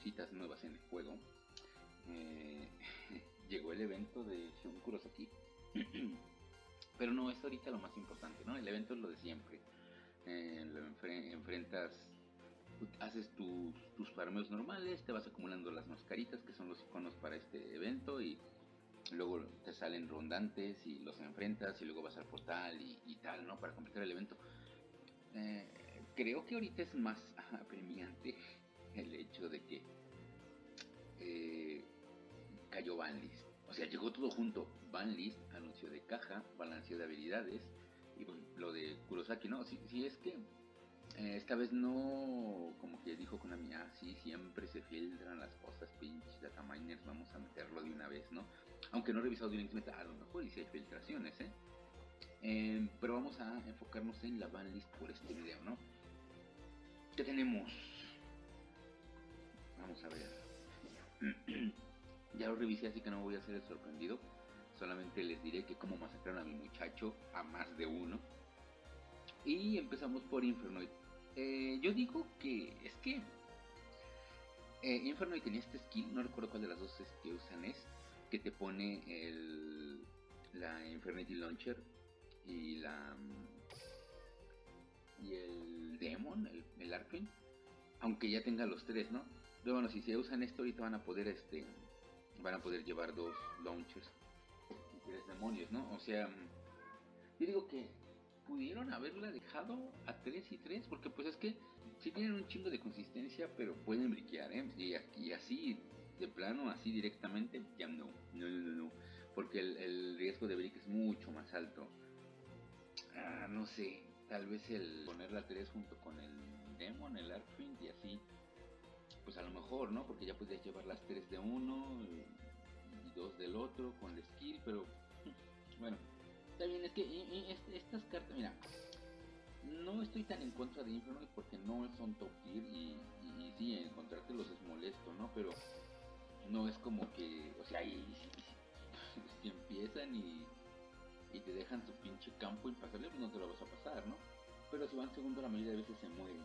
cositas nuevas en el juego. Llegó el evento de Shonkuros aquí. Pero no es ahorita lo más importante, ¿no? El evento es lo de siempre. Lo enfrentas, haces tus farmeos normales, te vas acumulando las mascaritas que son los iconos para este evento y luego te salen rondantes y los enfrentas y luego vas al portal y tal, ¿no? Para completar el evento. Creo que ahorita es más apremiante el hecho de que cayó Banlist. O sea, llegó todo junto. Banlist, anuncio de caja, balanceo de habilidades y pues, lo de Kurosaki, ¿no? Si es que esta vez no, como que dijo Konami, sí, siempre se filtran las cosas, pinches data miners, vamos a meterlo de una vez, ¿no? Aunque no he revisado bien, a lo mejor y si hay filtraciones, pero vamos a enfocarnos en la banlist por este video, ¿no? ¿Qué tenemos? Vamos a ver. Ya lo revisé, así que no voy a ser el sorprendido. Solamente les diré que como masacraron a mi muchacho a más de uno. Y empezamos por Infernoid. Yo digo que es que Infernoid tenía este skill, no recuerdo cuál de las dos es que usan, es que te pone la Infernity Launcher y el Demon, el Archfiend, aunque ya tenga los tres, ¿no? Pero bueno, si se usan esto ahorita van a poder llevar dos launchers y tres demonios, ¿no? O sea, yo digo que pudieron haberla dejado a 3 y 3 porque pues es que sí tienen un chingo de consistencia, pero pueden briquear, ¿eh? Y así de plano, así directamente, ya no, porque el riesgo de brick es mucho más alto. No sé, tal vez el poner la 3 junto con el Demon, el Archfiend y así, pues a lo mejor, ¿no? Porque ya podías llevar las 3 de uno y 2 del otro con el skill, pero bueno, está bien. Es que estas cartas, mira, no estoy tan en contra de Infernoid porque no son top tier y sí, encontrártelos es molesto, ¿no? Pero no es como que, o sea, si empiezan y te dejan su pinche campo impasable, pues no te lo vas a pasar, ¿no? Pero si van segundo la mayoría de veces se mueren.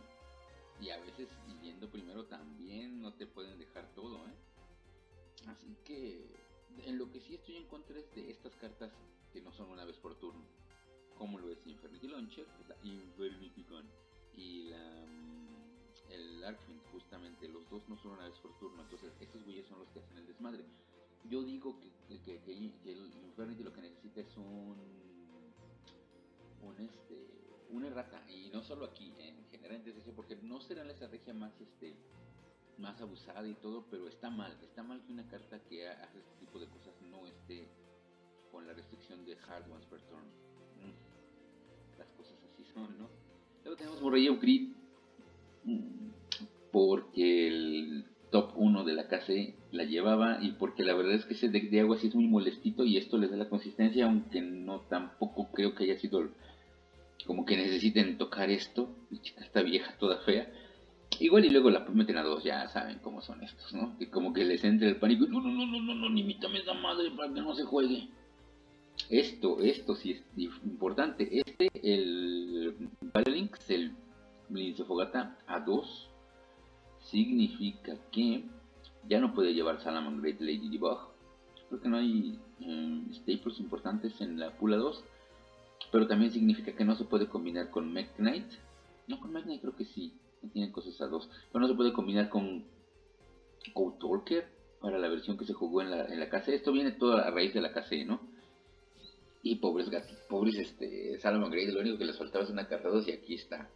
Y a veces yendo primero también no te pueden dejar todo, ¿eh? Así que en lo que sí estoy en contra es de estas cartas que no son una vez por turno. Como lo es Infernity Launcher, la Infernity Gun y el Archfiend, justamente, los dos no son una vez por turno. Entonces estos güeyes son los que hacen el desmadre. Yo digo que el Infernity lo que necesita es una errata, y no solo aquí, en general en DCC, porque no será la estrategia más abusada y todo, pero está mal que una carta que hace este tipo de cosas no esté con la restricción de hard ones per turn. Las cosas así son, ¿no? Luego tenemos Borrellia Ucrit, porque el top 1 de la KC la llevaba y porque la verdad es que ese deck de agua sí es muy molestito y esto les da la consistencia, aunque no tampoco creo que haya sido como que necesiten tocar esto. Mi chica está vieja, toda fea. Igual y luego la meten a 2, ya saben cómo son estos, ¿no? Que como que les entra el pánico, no, ni mítame esa madre para que no se juegue. Esto sí es importante. El Balinx, el Linsofogata a 2. Significa que ya no puede llevar Salamangreat Lady Debug porque no hay staples importantes en la pula 2, pero también significa que no se puede combinar con Mekk-Knight. No, con Mekk-Knight creo que sí, tienen cosas a 2, pero no se puede combinar con Cowtalker para la versión que se jugó en la KC. Esto viene todo a raíz de la KC, ¿no? Y pobres gatos, pobres Salamangreat, lo único que les faltaba es una carta 2 y aquí está,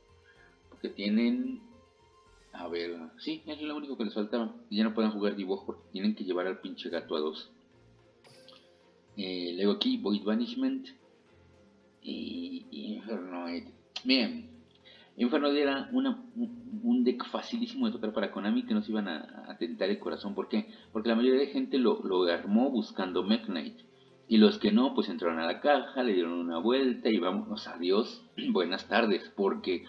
porque tienen... A ver, sí, es lo único que les faltaba. Ya no pueden jugar dibujo porque tienen que llevar al pinche gato a 2. Luego aquí, Void Banishment y Infernoid. Bien, Infernoid era un deck facilísimo de tocar para Konami, que nos iban a tentar el corazón. ¿Por qué? Porque la mayoría de gente lo armó buscando Mekk-Knight. Y los que no, pues entraron a la caja, le dieron una vuelta y vámonos, adiós, buenas tardes. Porque...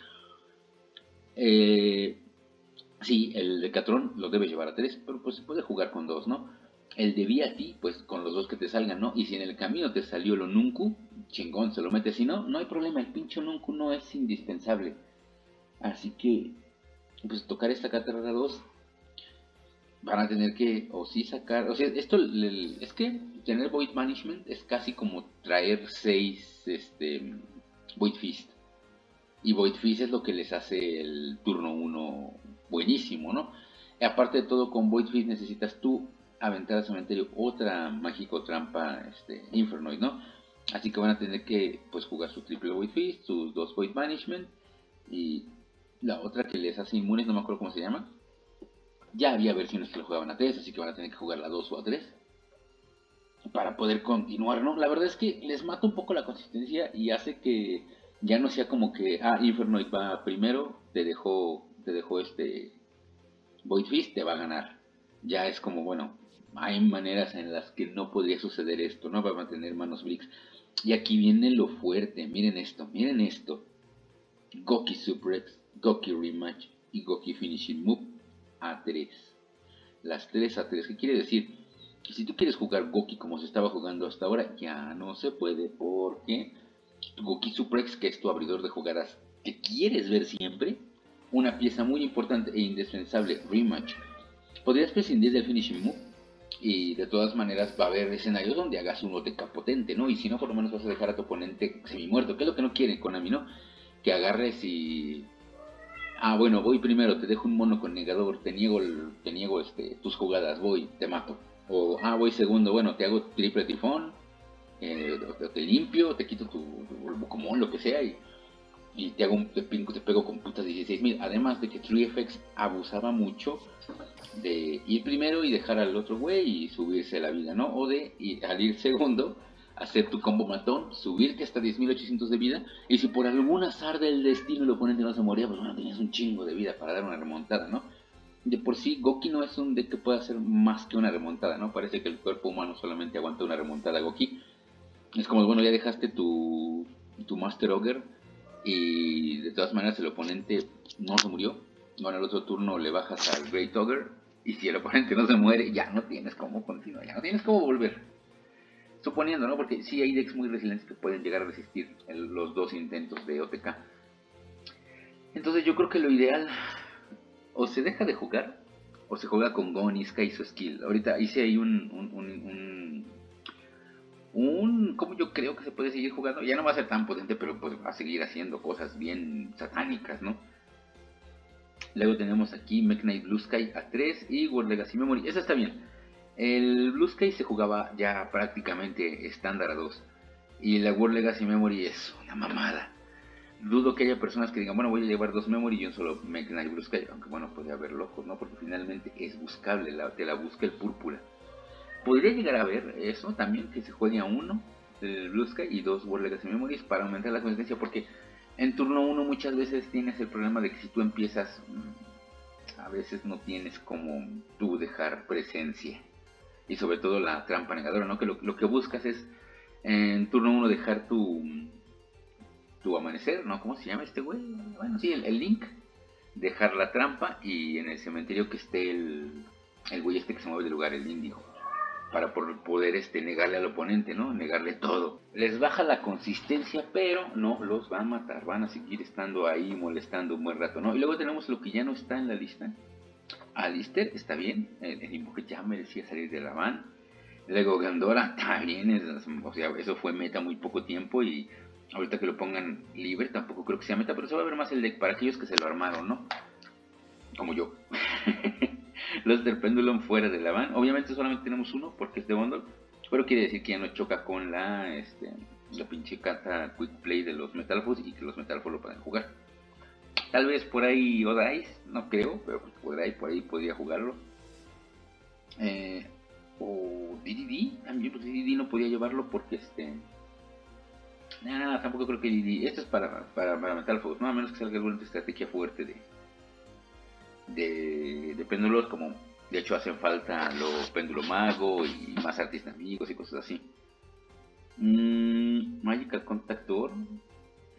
sí, el Decatrón lo debe llevar a 3, pero pues se puede jugar con 2, ¿no? El de Viati, pues con los 2 que te salgan, ¿no? Y si en el camino te salió el Onunku, chingón, se lo metes. Si no, no hay problema, el pinche Onunku no es indispensable. Así que, pues tocar esta carta a 2 van a tener que o sí sacar, o sea, esto es que tener Void Management es casi como traer 6 Void Fist, y Void Fist es lo que les hace el turno 1 buenísimo, ¿no? Y aparte de todo, con Void Fist necesitas tú aventar al cementerio otra mágico trampa Infernoid, ¿no? Así que van a tener que pues jugar su triple Void Fist, sus 2 Void Management y la otra que les hace inmunes, no me acuerdo cómo se llama. Ya había versiones que lo jugaban a 3, así que van a tener que jugarla a 2 o a 3 para poder continuar, ¿no? La verdad es que les mata un poco la consistencia y hace que ya no sea como que, ah, Infernoid va primero, te dejó Void Fist, te va a ganar. Ya es como, bueno, hay maneras en las que no podría suceder esto, ¿no? Para mantener manos Bricks. Y aquí viene lo fuerte, miren esto, miren esto. Gouki Suprex, Gouki Rematch y Gouki Finishing Move a 3. Las 3 a 3, ¿qué quiere decir? Que si tú quieres jugar Gouki como se estaba jugando hasta ahora, ya no se puede, porque Gouki Suprex, que es tu abridor de jugadas que quieres ver siempre, una pieza muy importante e indispensable, Rematch, podrías prescindir del Finishing Move y de todas maneras va a haber escenarios donde hagas un OTK potente, ¿no? Y si no, por lo menos vas a dejar a tu oponente semi-muerto, que es lo que no quieren Konami, ¿no? Que agarres y... ah, bueno, voy primero, te dejo un mono con negador, te niego tus jugadas, voy, te mato. O, ah, voy segundo, bueno, te hago triple tifón, te limpio, te quito tu bocomón, lo que sea, y te pego con putas 16.000. Además de que TrueFX abusaba mucho de ir primero y dejar al otro güey y subirse la vida, ¿no? O de al ir segundo, hacer tu combo matón, subirte hasta 10.800 de vida, y si por algún azar del destino el oponente no se moría, pues bueno, tenías un chingo de vida para dar una remontada, ¿no? De por sí, Gouki no es un deck que pueda hacer más que una remontada, ¿no? Parece que el cuerpo humano solamente aguanta una remontada, Gouki. Es como, bueno, ya dejaste tu Master Ogre, y de todas maneras el oponente no se murió. Bueno, al otro turno le bajas al Great Ogre, y si el oponente no se muere, ya no tienes cómo continuar, ya no tienes cómo volver. Suponiendo, ¿no? Porque sí hay decks muy resilientes que pueden llegar a resistir los 2 intentos de OTK. Entonces yo creo que lo ideal, o se deja de jugar, o se juega con Goniska y su skill. Ahorita hice ahí como yo creo que se puede seguir jugando. Ya no va a ser tan potente, pero pues va a seguir haciendo cosas bien satánicas, ¿no? Luego tenemos aquí Mekk-Knight Blue Sky a 3 y World Legacy Memory. Eso está bien. El Blue Sky se jugaba ya prácticamente estándar a 2. Y la World Legacy Memory es una mamada. Dudo que haya personas que digan, bueno, voy a llevar 2 Memory y un solo Mekk-Knight Blue Sky. Aunque bueno, puede haber locos, ¿no? Porque finalmente es buscable, te la busca el púrpura. Podría llegar a ver eso también, que se juegue a 1 el Blue Sky y 2 World Legacy Memories para aumentar la consistencia. Porque en turno 1 muchas veces tienes el problema de que si tú empiezas, a veces no tienes como tú dejar presencia. Y sobre todo la trampa negadora, ¿no? Que lo que buscas es en turno 1 dejar tu amanecer, ¿no? ¿Cómo se llama este güey? Bueno, sí, el Link. Dejar la trampa y en el cementerio que esté el güey que se mueve de lugar, el Indio. Para poder negarle al oponente, ¿no? Negarle todo. Les baja la consistencia, pero no los va a matar. Van a seguir estando ahí molestando un buen rato, ¿no? Y luego tenemos lo que ya no está en la lista. Alistair, está bien, el invoke ya merecía salir de la van. Luego Gandora también, o sea, eso fue meta muy poco tiempo y ahorita que lo pongan libre tampoco creo que sea meta, pero se va a ver más el deck para aquellos que se lo armaron, ¿no? Como yo. Los del Pendulum fuera de la van, obviamente solamente tenemos uno porque es de bundle, pero quiere decir que ya no choca con la pinche carta Quick Play de los Metalfos y que los Metalfos lo pueden jugar. Tal vez por ahí Odais, no creo, pero por ahí podría jugarlo. O DDD, también pues DDD no podía llevarlo porque nada, tampoco creo que DDD. Esto es para Metalfos, no, a menos que salga alguna estrategia fuerte de péndulos, como de hecho hacen falta los péndulos mago y más artistas amigos y cosas así. Magical Contact Orb.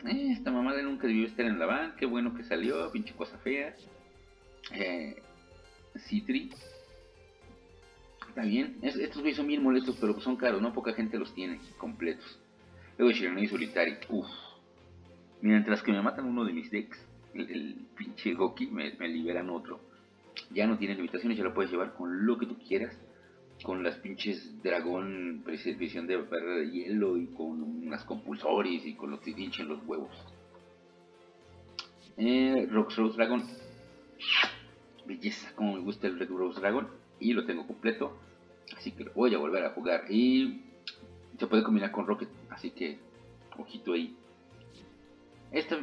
Esta mamada nunca debió estar en la banca, qué bueno que salió, pinche cosa fea. Citri. Está bien, estos güeyes son bien molestos, pero son caros, no poca gente los tiene completos. Luego Shiranui Solitari, uff. Mientras que me matan uno de mis decks, el pinche Gouki, me liberan otro. ya no tiene limitaciones, ya lo puedes llevar con lo que tú quieras, con las pinches dragón, visión de barra de hielo y con unas compulsores y con los que hinchen los huevos. Rock Rose Dragon, belleza, como me gusta el Red Rose Dragon, y lo tengo completo, así que lo voy a volver a jugar, y se puede combinar con Rocket, así que ojito ahí.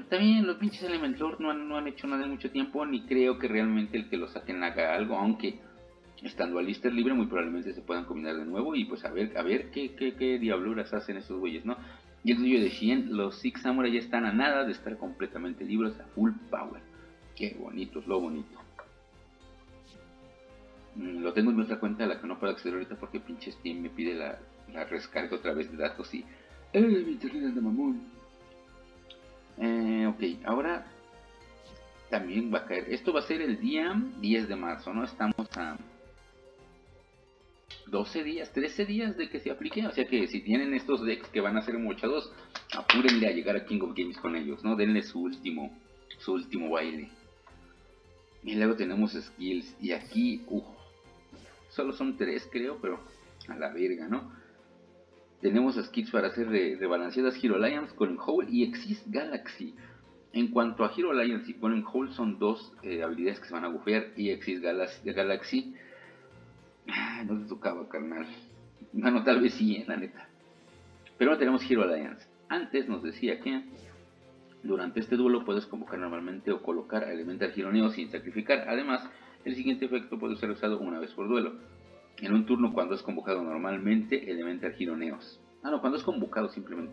También los pinches Elementor no han hecho nada en mucho tiempo, ni creo que realmente el que lo saquen haga algo, aunque estando a Lister libre muy probablemente se puedan combinar de nuevo, y pues a ver qué diabluras hacen esos güeyes, ¿no? Y el tuyo de Shien, los Six Samurai ya están a nada de estar completamente libres a full power. Qué bonito, es lo bonito. Lo tengo en mi otra cuenta, la que no puedo acceder ahorita porque pinche Steam me pide la rescarga otra vez de datos y... ¡eh, mi internet de mamón! Ok, ahora también va a caer. Esto va a ser el día 10 de marzo, ¿no? Estamos a 12 días, 13 días de que se aplique. O sea que si tienen estos decks que van a ser mochados, apúrenle a llegar a King of Games con ellos, ¿no? Denle su último baile. Y luego tenemos skills. Y aquí, solo son 3 creo, pero a la verga, ¿no? Tenemos skills para hacer rebalanceadas Hero Alliance, Colin Hole y Exist Galaxy. En cuanto a Hero Alliance y Colin Hole, son dos habilidades que se van a bufear. Y Exist Galaxy no te tocaba, carnal. Bueno, tal vez sí, la neta. Pero ahora tenemos Hero Alliance. Antes nos decía que durante este duelo puedes convocar normalmente o colocar a Elemental Hero Neos sin sacrificar. Además, el siguiente efecto puede ser usado una vez por duelo. En un turno cuando es convocado normalmente Elemental Hero Neos. Ah no, cuando es convocado simplemente.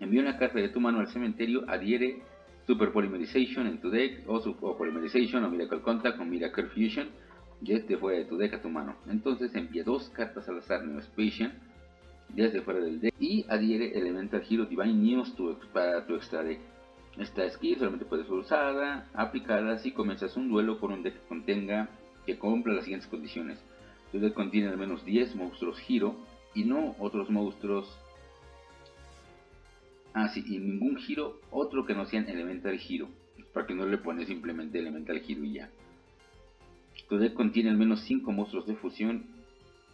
Envía una carta de tu mano al cementerio, adhiere Super Polymerization en tu deck, o Polymerization, o Miracle Contact, o Miracle Fusion, desde fuera de tu deck a tu mano. Entonces envía 2 cartas al azar Neospatian desde fuera del deck y adhiere Elemental Hero Divine Neos para tu extra deck. Esta skill solamente puede ser usada, aplicada si comienzas un duelo por un deck que contenga, que cumpla las siguientes condiciones. Tu deck contiene al menos 10 monstruos giro y no otros monstruos. Ah, sí, y ningún giro otro que no sean Elemental Hero. Para que no le pones simplemente Elemental Hero y ya. Tu deck contiene al menos 5 monstruos de fusión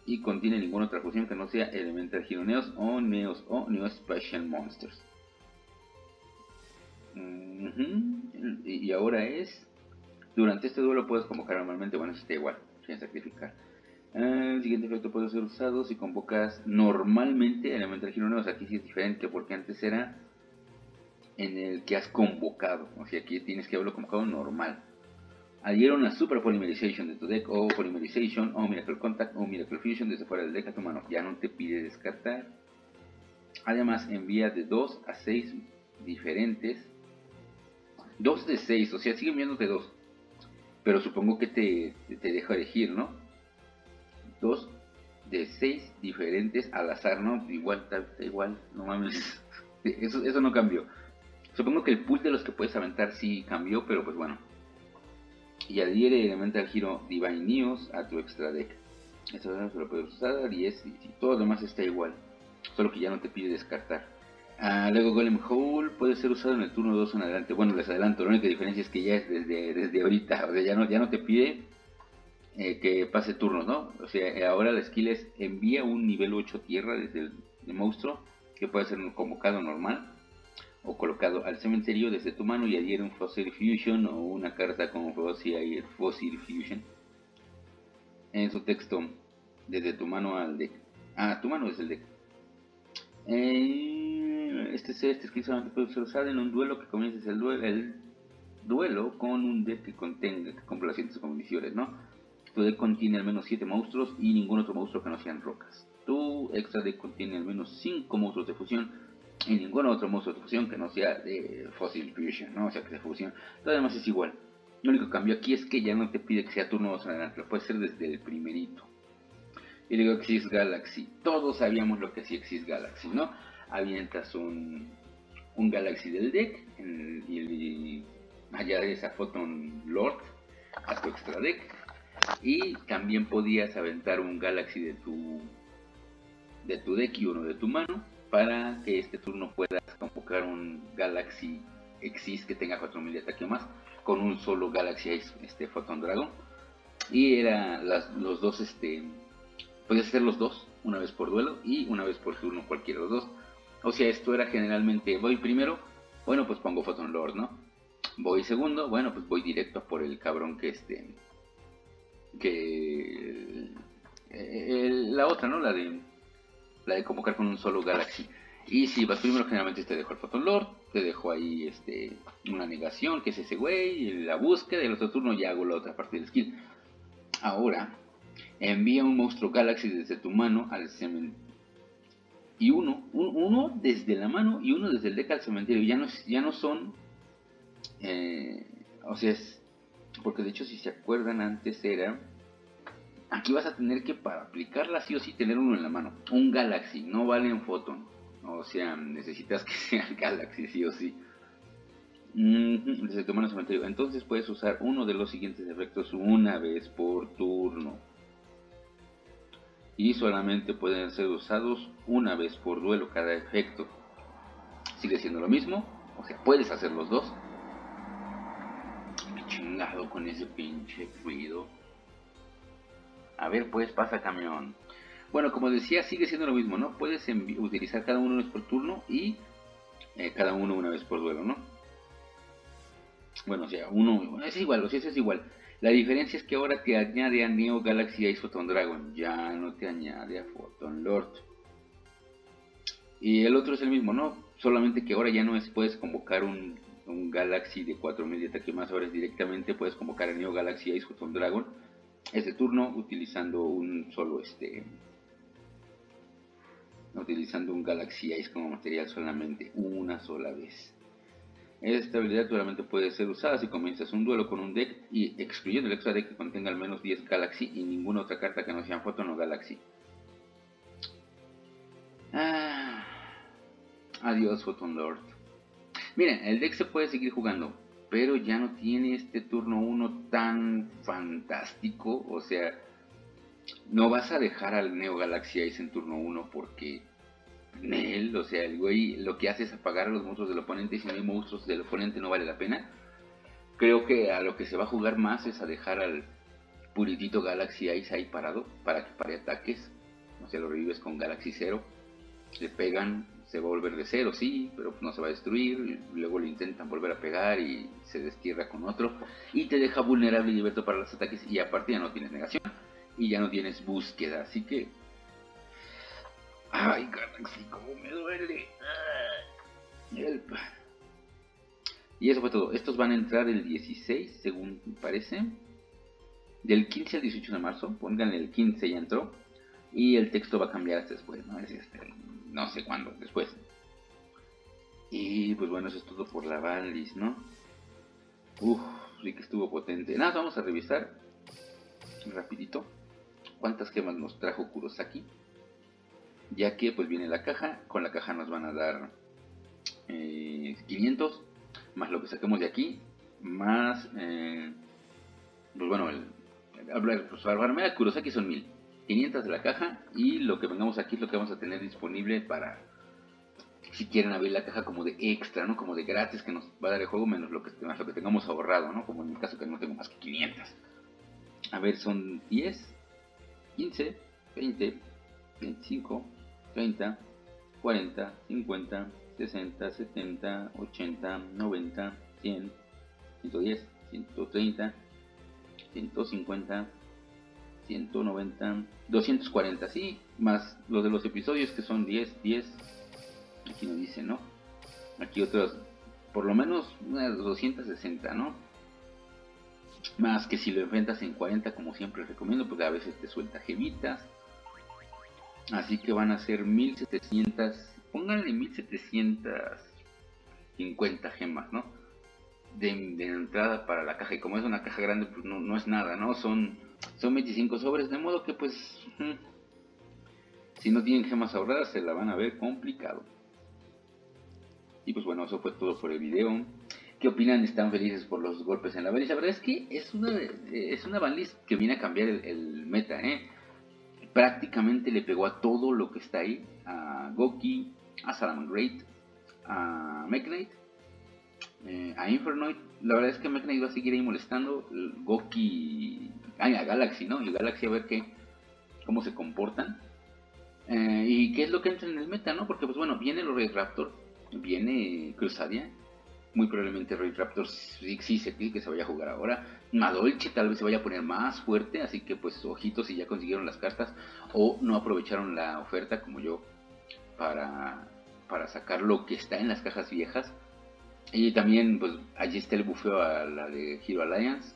y contiene ninguna otra fusión que no sea Elemental Hero Neos o Neos o Neospatial Monsters. Y ahora es. Durante este duelo puedes convocar normalmente, bueno, eso está igual, sin sacrificar. El siguiente efecto puede ser usado si convocas normalmente Elemental Hero Neos. Aquí sí es diferente porque antes era en el que has convocado. O sea, aquí tienes que haberlo convocado normal. Adhiere una Super Polymerization de tu deck, o Polymerization, o Miracle Contact, o Miracle Fusion desde fuera del deck a tu mano. Ya no te pide descartar. Además, envía de 2 a 6 diferentes. 2 de 6, o sea, sigue enviándote 2. Pero supongo que te deja elegir, ¿no? 2 de 6 diferentes al azar, ¿no? Igual, está igual, no mames. Eso no cambió. Supongo que el pool de los que puedes aventar sí cambió, pero pues bueno. Y adhiere Elemental Hero Divine Neos a tu extra deck. Esto no se lo puedes usar, 10 y todo lo demás está igual. Solo que ya no te pide descartar. Luego Golem Hole puede ser usado en el turno 2 en adelante. Bueno, les adelanto, la única diferencia es que ya es desde ahorita. O sea, ya no te pide... que pase turnos, ¿no? O sea, ahora la skill es envía un nivel 8 tierra desde el monstruo, que puede ser un convocado normal o colocado al cementerio desde tu mano, y adhiere un Fossil Fusion o una carta con Fossil Fusion en su texto desde tu mano al deck. Ah, tu mano es el deck. Este skill solamente puede ser usado en un duelo que comiences el duelo con un deck que contenga, que cumpla las siguientes condiciones, ¿no? Tu deck contiene al menos 7 monstruos y ningún otro monstruo que no sean rocas. Tu extra deck contiene al menos 5 monstruos de fusión y ningún otro monstruo de fusión que no sea de Fossil Fusion, ¿no? O sea, que se fusiona. Todo demás es igual. Lo único que cambió aquí es que ya no te pide que sea turno 2 adelante, lo puede ser desde el primerito. Y luego Exist Galaxy. Todos sabíamos lo que hacía Exist Galaxy, ¿no? Avientas un Galaxy del deck y allá de esa Photon Lord a tu extra deck. Y también podías aventar un Galaxy de tu deck y uno de tu mano, para que este turno puedas convocar un Galaxy Exist que tenga 4000 de ataque más, con un solo Galaxy-Eyes Photon Dragon, Y eran los dos, podías hacer los dos, una vez por duelo y una vez por turno, cualquiera de los dos. O sea, esto era generalmente, voy primero, bueno, pues pongo Photon Lord, ¿no? Voy segundo, bueno, pues voy directo por el cabrón que la otra, ¿no? La de convocar con un solo Galaxy. Y si vas primero, generalmente te dejo el Photon Lord, te dejo ahí una negación, que es ese güey, la búsqueda, y el otro turno ya hago la otra parte del skill. Ahora, envía un monstruo Galaxy desde tu mano al cementerio. Y uno desde la mano y uno desde el deck al cementerio. Ya no son... o sea, es... Porque de hecho, si se acuerdan, antes era... Aquí vas a tener que, para aplicarla sí o sí, tener uno en la mano. Un Galaxy, no vale un Photon. O sea, necesitas que sea Galaxy sí o sí. Desde tu mano al cementerio. Entonces puedes usar uno de los siguientes efectos una vez por turno. Y solamente pueden ser usados una vez por duelo cada efecto. Sigue siendo lo mismo. O sea, puedes hacer los dos. Qué chingado con ese pinche ruido. A ver, pues pasa camión. Bueno, como decía, sigue siendo lo mismo, ¿no? Puedes utilizar cada uno una vez por turno y cada uno una vez por duelo, ¿no? Bueno, o sea, uno es igual, o sea, eso es igual. La diferencia es que ahora te añade a Neo Galaxy-Eyes Photon Dragon. Ya no te añade a Photon Lord. Y el otro es el mismo, ¿no? Solamente que ahora ya no es puedes convocar un Galaxy de 4000 de ataque más. Ahora directamente puedes convocar a Neo Galaxy-Eyes Photon Dragon este turno utilizando un solo utilizando un Galaxy-Eyes como material solamente una sola vez. Esta habilidad solamente puede ser usada si comienzas un duelo con un deck y excluyendo el extra deck que contenga al menos 10 Galaxy y ninguna otra carta que no sean Photon o Galaxy. Ah, adiós Photon Lord. Miren, el deck se puede seguir jugando, pero ya no tiene este turno 1 tan fantástico. O sea, no vas a dejar al Neo Galaxy-Eyes en turno 1 porque... Nel, o sea, el güey lo que hace es apagar a los monstruos del oponente. Y si no hay monstruos del oponente no vale la pena. Creo que a lo que se va a jugar más es a dejar al puritito Galaxy-Eyes ahí parado para que pare ataques. O sea, lo revives con Galaxy 0. Le pegan, se va a volver de cero, sí, pero no se va a destruir. Luego lo intentan volver a pegar y se destierra con otro. Y te deja vulnerable y liberto para los ataques. Y aparte ya no tienes negación y ya no tienes búsqueda, así que... Ay, Galaxy, cómo me duele. Y eso fue todo. Estos van a entrar el 16, según parece. Del 15 al 18 de marzo. Pónganle el 15, ya entró. Y el texto va a cambiar hasta después, ¿no? Es no sé cuándo, después. Y pues bueno, eso es todo por la Banlist, ¿no? Uff, sí que estuvo potente. Nada, vamos a revisar rapidito cuántas gemas nos trajo Kurosaki. Ya que pues viene la caja, con la caja nos van a dar 500, más lo que saquemos de aquí, más, pues bueno, armarme a Kurosaki son 1000, 500 de la caja, y lo que vengamos aquí es lo que vamos a tener disponible para, si quieren abrir la caja como de extra, ¿no? Como de gratis que nos va a dar el juego, más lo que tengamos ahorrado, ¿no? Como en mi caso que no tengo más que 500. A ver, son 10, 15, 20, 25, 30, 40, 50, 60, 70, 80, 90, 100, 110, 130, 150, 190, 240, sí, más los de los episodios que son 10, 10, aquí nos dice, ¿no? Aquí otras, por lo menos unas 260, ¿no? Más que si lo enfrentas en 40, como siempre recomiendo, porque a veces te suelta gemitas. Así que van a ser 1700, pónganle 1750 gemas, ¿no? De entrada para la caja. Y como es una caja grande, pues no es nada, ¿no? Son 25 sobres, de modo que pues... Si no tienen gemas ahorradas, se la van a ver complicado. Y pues bueno, eso fue todo por el video. ¿Qué opinan? ¿Están felices por los golpes en la Banlist? La verdad es que es una Banlist que viene a cambiar el meta, ¿eh? Prácticamente le pegó a todo lo que está ahí, a Gouki, a Salamangreat, a Mekk-Knight, a Infernoid. La verdad es que Mekk-Knight va a seguir ahí molestando. Gouki a Galaxy, ¿no? Y Galaxy a ver cómo se comportan. Y qué es lo que entra en el meta, ¿no? Porque, pues bueno, viene el Red Raptor, viene Crusadia, muy probablemente Red Raptor sí se cree que se vaya a jugar ahora. Madolche tal vez se vaya a poner más fuerte, así que pues ojitos si ya consiguieron las cartas o no aprovecharon la oferta como yo para sacar lo que está en las cajas viejas. Y también pues allí está el bufeo a la de Hero Alliance.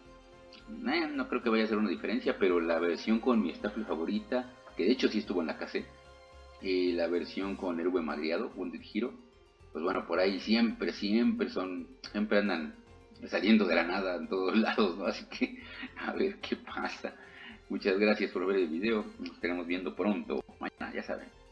No creo que vaya a hacer una diferencia, pero la versión con mi staple favorita, que de hecho sí estuvo en la cassette, y la versión con héroe madriado, Wounded Hero, pues bueno, por ahí siempre andan saliendo de la nada en todos lados, ¿no? Así que a ver qué pasa. Muchas gracias por ver el video, nos estaremos viendo pronto, mañana, ya saben.